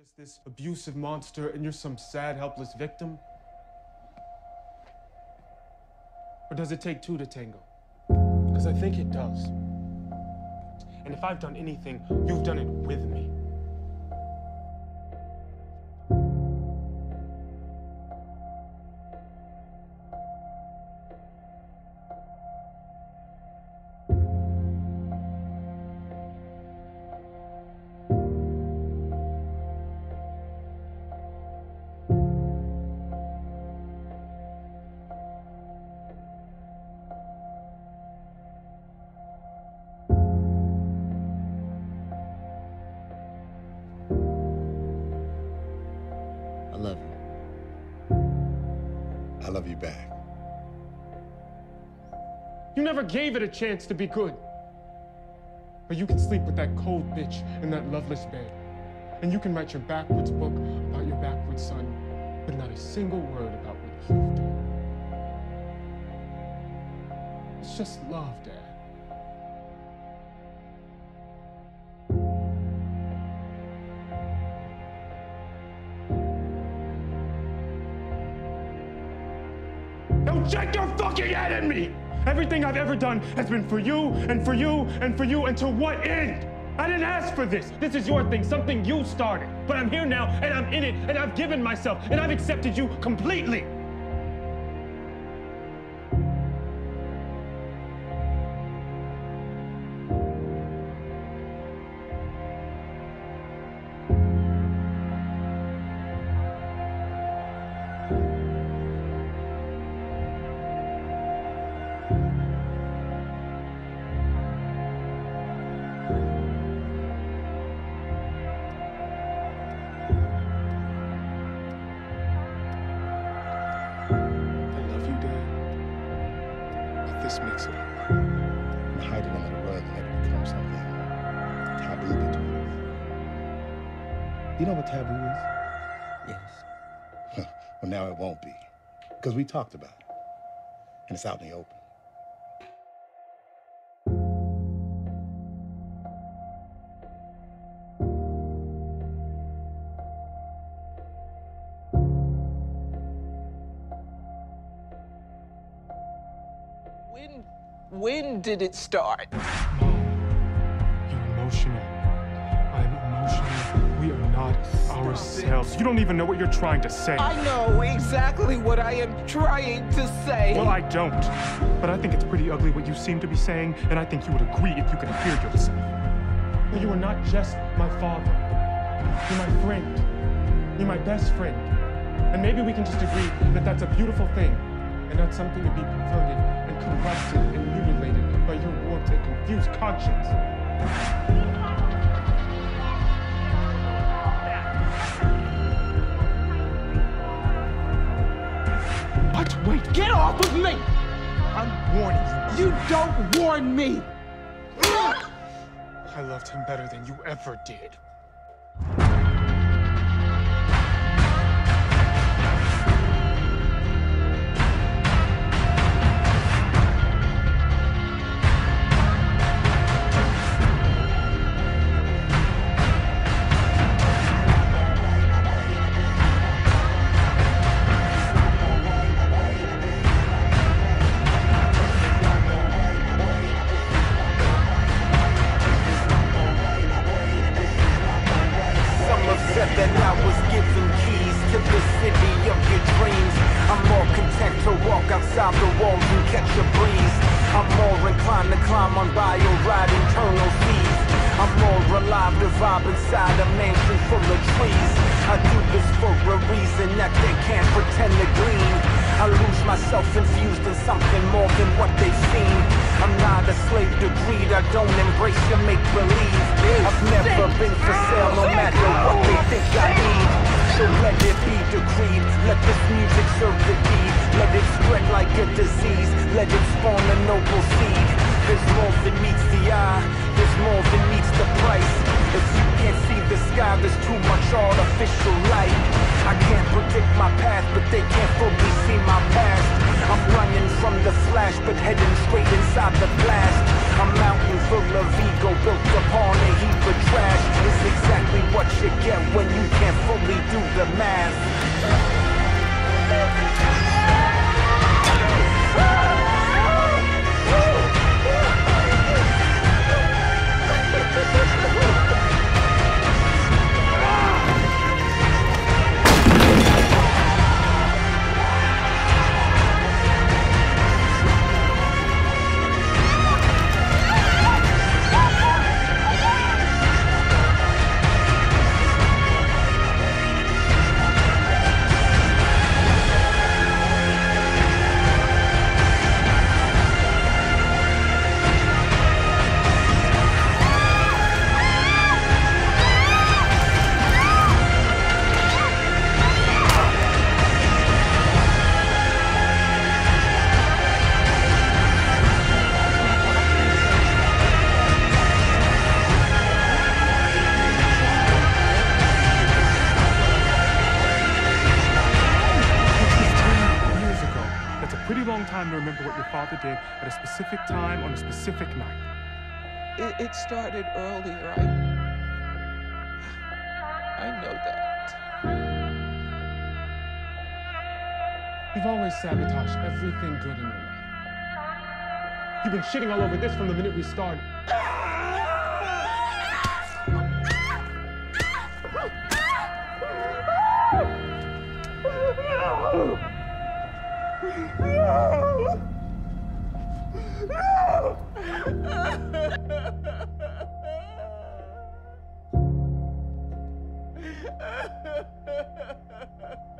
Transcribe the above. just this abusive monster and you're some sad, helpless victim? Or does it take two to tango? Because I think it does. And if I've done anything, you've done it with me. I love you. I love you back. You never gave it a chance to be good. But you can sleep with that cold bitch in that loveless bed. And you can write your backwards book about your backwards son, but not a single word about what you've done. It's just love, Dad. Don't check your fucking head at me! Everything I've ever done has been for you, and for you, and for you, and to what end? I didn't ask for this. This is your thing, something you started. But I'm here now, and I'm in it, and I've given myself, and I've accepted you completely. This makes it up. And hide it under the rug and let it become something taboo between us. You know what taboo is? Yes. Well, now it won't be. Because we talked about it. And it's out in the open. When did it start? Mom, you're emotional. I'm emotional. We are not ourselves. You don't even know what you're trying to say. I know exactly what I am trying to say. Well, I don't. But I think it's pretty ugly what you seem to be saying, and I think you would agree if you could hear yourself. Well, you are not just my father. You're my friend. You're my best friend. And maybe we can just agree that that's a beautiful thing and not something to be perverted and corrupted and mutilated by your warped and confused conscience. What? Wait, get off of me! I'm warning you. You don't warn me! I loved him better than you ever did. That I was given keys to the city of your dreams. I'm more content to walk outside the walls and catch a breeze. I'm more inclined to climb on by or ride internal seas. I'm more alive to vibe inside a mansion full of trees. I do this for a reason that they can't pretend to glean. I lose myself infused in something more than what they've seen. I'm not a slave to greed, I don't embrace your make-believe. I've never been for sale, no matter what they think I need. So let it be decreed, let this music serve the deed. Let it spread like a disease, let it spawn a noble seed. There's more than meets the eye, there's more than meets the price. If you can't see the sky, there's too much artificial light. I can't predict my past, but they can't fully see my past. I'm running from the flash, but heading straight inside the blast. A mountain full of ego built upon a heap of trash. It's exactly what you get when you can't the mask. Time to remember what your father did at a specific time on a specific night. It started early, right? I know that. You've always sabotaged everything good in your life. You've been shitting all over this from the minute we started. No! No!